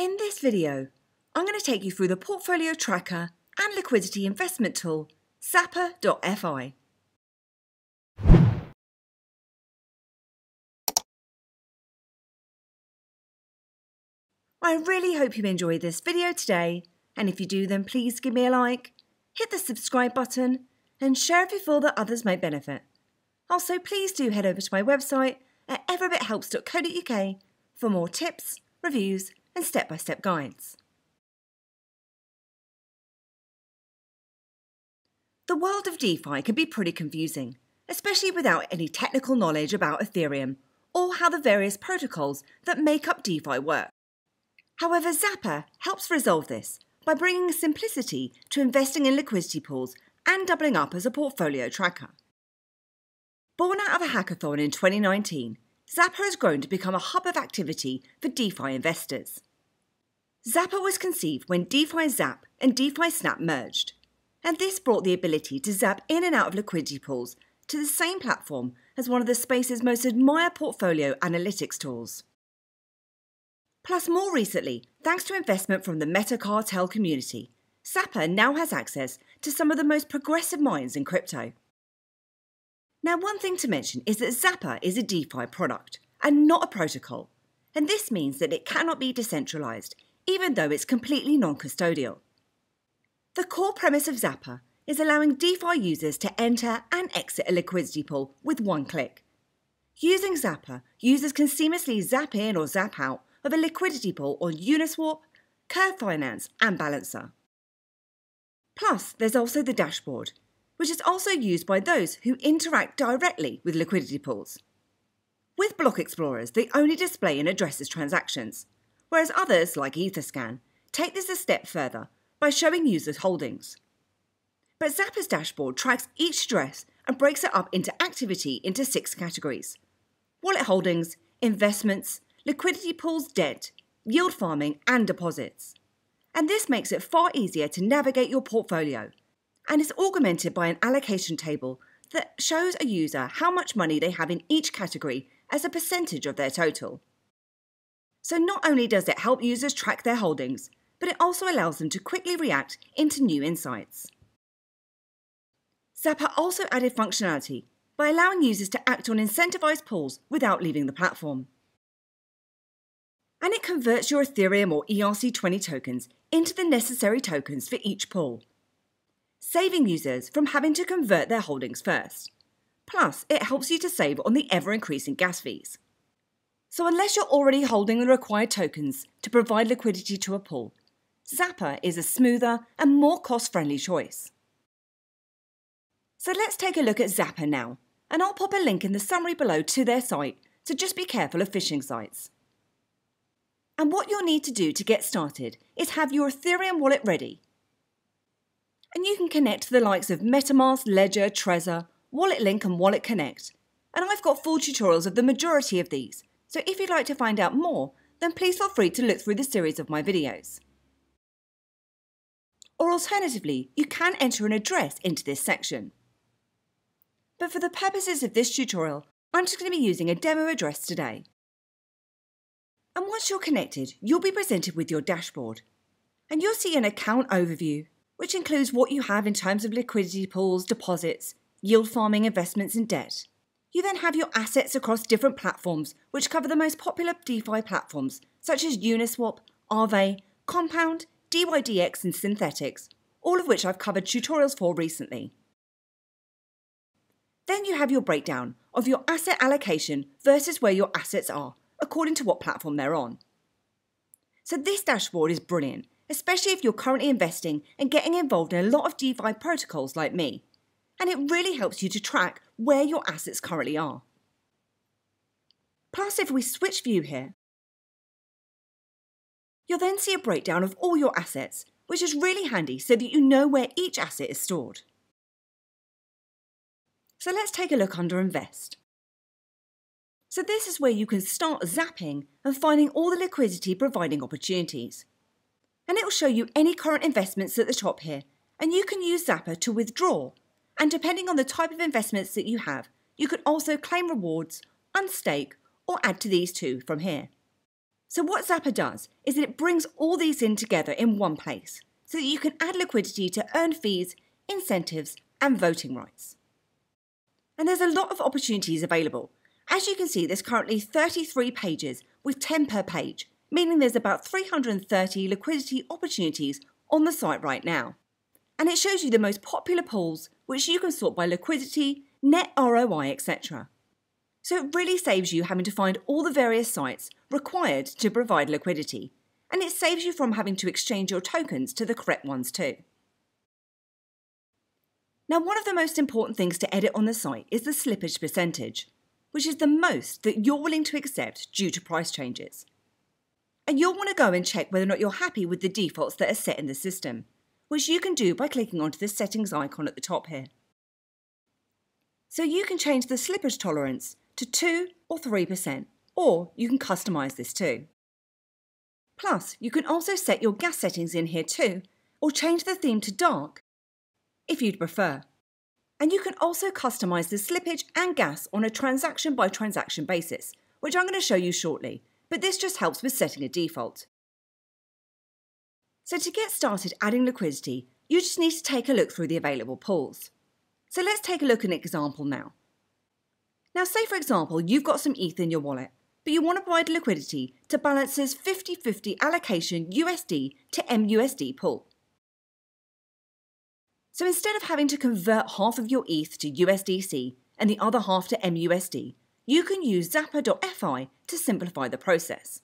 In this video, I'm going to take you through the portfolio tracker and liquidity investment tool, Zapper.fi. I really hope you enjoyed this video today, and if you do, then please give me a like, hit the subscribe button, and share if you feel that others may benefit. Also, please do head over to my website at everybithelps.co.uk for more tips, reviews, and step-by-step guides. The world of DeFi can be pretty confusing, especially without any technical knowledge about Ethereum or how the various protocols that make up DeFi work. However, Zapper helps resolve this by bringing simplicity to investing in liquidity pools and doubling up as a portfolio tracker. Born out of a hackathon in 2019, Zapper has grown to become a hub of activity for DeFi investors. Zapper was conceived when DeFi Zap and DeFi Snap merged, and this brought the ability to zap in and out of liquidity pools to the same platform as one of the space's most admired portfolio analytics tools. Plus, more recently, thanks to investment from the Meta Cartel community, Zapper now has access to some of the most progressive minds in crypto. Now, one thing to mention is that Zapper is a DeFi product and not a protocol, and this means that it cannot be decentralized, even though it's completely non-custodial. The core premise of Zapper is allowing DeFi users to enter and exit a liquidity pool with one click. Using Zapper, users can seamlessly zap in or zap out of a liquidity pool on Uniswap, Curve Finance, and Balancer. Plus, there's also the dashboard, which is also used by those who interact directly with liquidity pools. With block explorers, they only display and addresses transactions, whereas others, like Etherscan, take this a step further by showing users' holdings. But Zapper's dashboard tracks each address and breaks it up into activity into 6 categories: wallet holdings, investments, liquidity pools, debt, yield farming, and deposits. And this makes it far easier to navigate your portfolio, and is augmented by an allocation table that shows a user how much money they have in each category as a percentage of their total. So not only does it help users track their holdings, but it also allows them to quickly react into new insights. Zapper also added functionality by allowing users to act on incentivized pools without leaving the platform. And it converts your Ethereum or ERC20 tokens into the necessary tokens for each pool, saving users from having to convert their holdings first. Plus, it helps you to save on the ever-increasing gas fees. So unless you're already holding the required tokens to provide liquidity to a pool, Zapper is a smoother and more cost-friendly choice. So let's take a look at Zapper now, and I'll pop a link in the summary below to their site, so just be careful of phishing sites. And what you'll need to do to get started is have your Ethereum wallet ready, and you can connect to the likes of Metamask, Ledger, Trezor, Wallet Link, and Wallet Connect. And I've got full tutorials of the majority of these, so if you'd like to find out more, then please feel free to look through the series of my videos. Or alternatively, you can enter an address into this section. But for the purposes of this tutorial, I'm just going to be using a demo address today. And once you're connected, you'll be presented with your dashboard, and you'll see an account overview, which includes what you have in terms of liquidity pools, deposits, yield farming, investments, and debt. You then have your assets across different platforms, which cover the most popular DeFi platforms, such as Uniswap, Aave, Compound, DYDX, and Synthetix, all of which I've covered tutorials for recently. Then you have your breakdown of your asset allocation versus where your assets are, according to what platform they're on. So this dashboard is brilliant, especially if you're currently investing and getting involved in a lot of DeFi protocols like me, and it really helps you to track where your assets currently are. Plus, if we switch view here, you'll then see a breakdown of all your assets, which is really handy so that you know where each asset is stored. So let's take a look under Invest. So this is where you can start zapping and finding all the liquidity providing opportunities, and it will show you any current investments at the top here, and you can use Zapper to withdraw, and depending on the type of investments that you have, you could also claim rewards, unstake, or add to these too from here. So what Zapper does is that it brings all these in together in one place so that you can add liquidity to earn fees, incentives and voting rights. And there's a lot of opportunities available. As you can see, there's currently 33 pages with 10 per page, meaning there's about 330 liquidity opportunities on the site right now. And it shows you the most popular pools, which you can sort by liquidity, net ROI, etc. So it really saves you having to find all the various sites required to provide liquidity, and it saves you from having to exchange your tokens to the correct ones too. Now, one of the most important things to edit on the site is the slippage percentage, which is the most that you're willing to accept due to price changes. And you'll want to go and check whether or not you're happy with the defaults that are set in the system, which you can do by clicking onto the settings icon at the top here. So you can change the slippage tolerance to 2 or 3%, or you can customize this too. Plus, you can also set your gas settings in here too, or change the theme to dark if you'd prefer. And you can also customize the slippage and gas on a transaction by transaction basis, which I'm going to show you shortly, but this just helps with setting a default. So to get started adding liquidity, you just need to take a look through the available pools. So let's take a look at an example now. Now say for example you've got some ETH in your wallet, but you want to provide liquidity to Balancer's 50/50 allocation USD to MUSD pool. So instead of having to convert half of your ETH to USDC and the other half to MUSD, you can use Zapper.fi to simplify the process.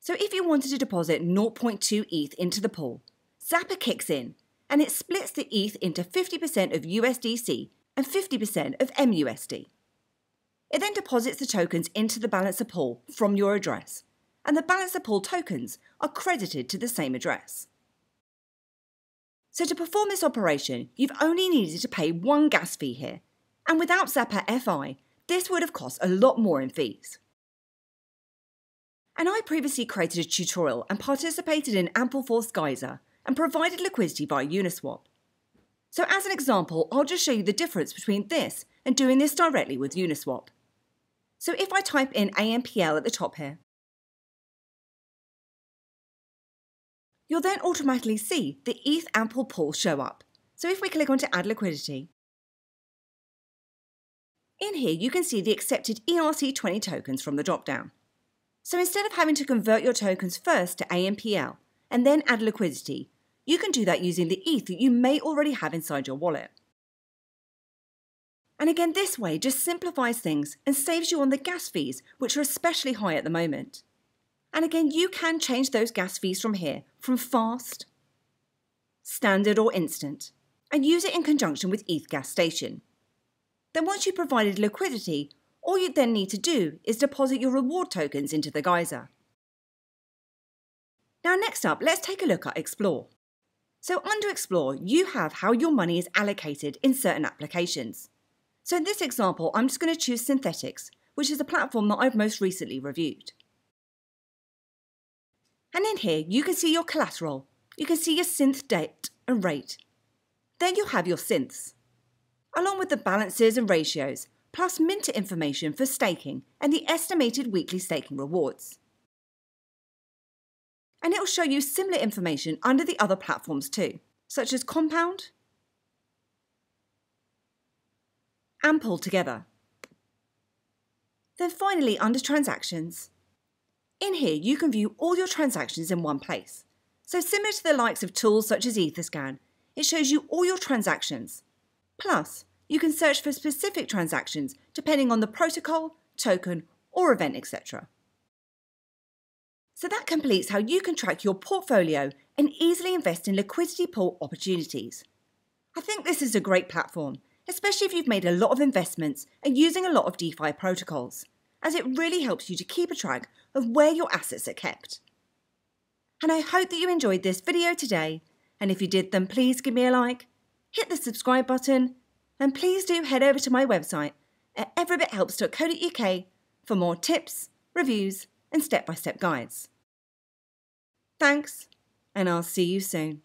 So if you wanted to deposit 0.2 ETH into the pool, Zapper kicks in and it splits the ETH into 50% of USDC and 50% of MUSD. It then deposits the tokens into the Balancer pool from your address, and the Balancer pool tokens are credited to the same address. So to perform this operation, you've only needed to pay one gas fee here, and without Zapper.fi, this would have cost a lot more in fees. And I previously created a tutorial and participated in Ampleforth Geyser and provided liquidity via Uniswap. So as an example, I'll just show you the difference between this and doing this directly with Uniswap. So if I type in AMPL at the top here, you'll then automatically see the ETH Ample pool show up. So if we click on to add liquidity, in here you can see the accepted ERC20 tokens from the drop-down. So instead of having to convert your tokens first to AMPL and then add liquidity, you can do that using the ETH that you may already have inside your wallet. And again, this way just simplifies things and saves you on the gas fees, which are especially high at the moment. And again, you can change those gas fees from here, from fast, standard or instant, and use it in conjunction with ETH gas station. Then once you've provided liquidity, all you then need to do is deposit your reward tokens into the geyser. Now next up, let's take a look at Explore. So under Explore, you have how your money is allocated in certain applications. So in this example, I'm just going to choose Synthetix, which is the platform that I've most recently reviewed. And in here, you can see your collateral, you can see your synth date and rate. Then you'll have your synths, along with the balances and ratios, plus minter information for staking and the estimated weekly staking rewards. And it'll show you similar information under the other platforms too, such as Compound and Pool Together. Then finally, under Transactions, in here, you can view all your transactions in one place. So similar to the likes of tools such as Etherscan, it shows you all your transactions. Plus, you can search for specific transactions depending on the protocol, token, or event, etc. So that completes how you can track your portfolio and easily invest in liquidity pool opportunities. I think this is a great platform, especially if you've made a lot of investments and using a lot of DeFi protocols, as it really helps you to keep a track of where your assets are kept. And I hope that you enjoyed this video today, and if you did then please give me a like, hit the subscribe button, and please do head over to my website at everybithelps.co.uk for more tips, reviews and step-by-step guides. Thanks, and I'll see you soon.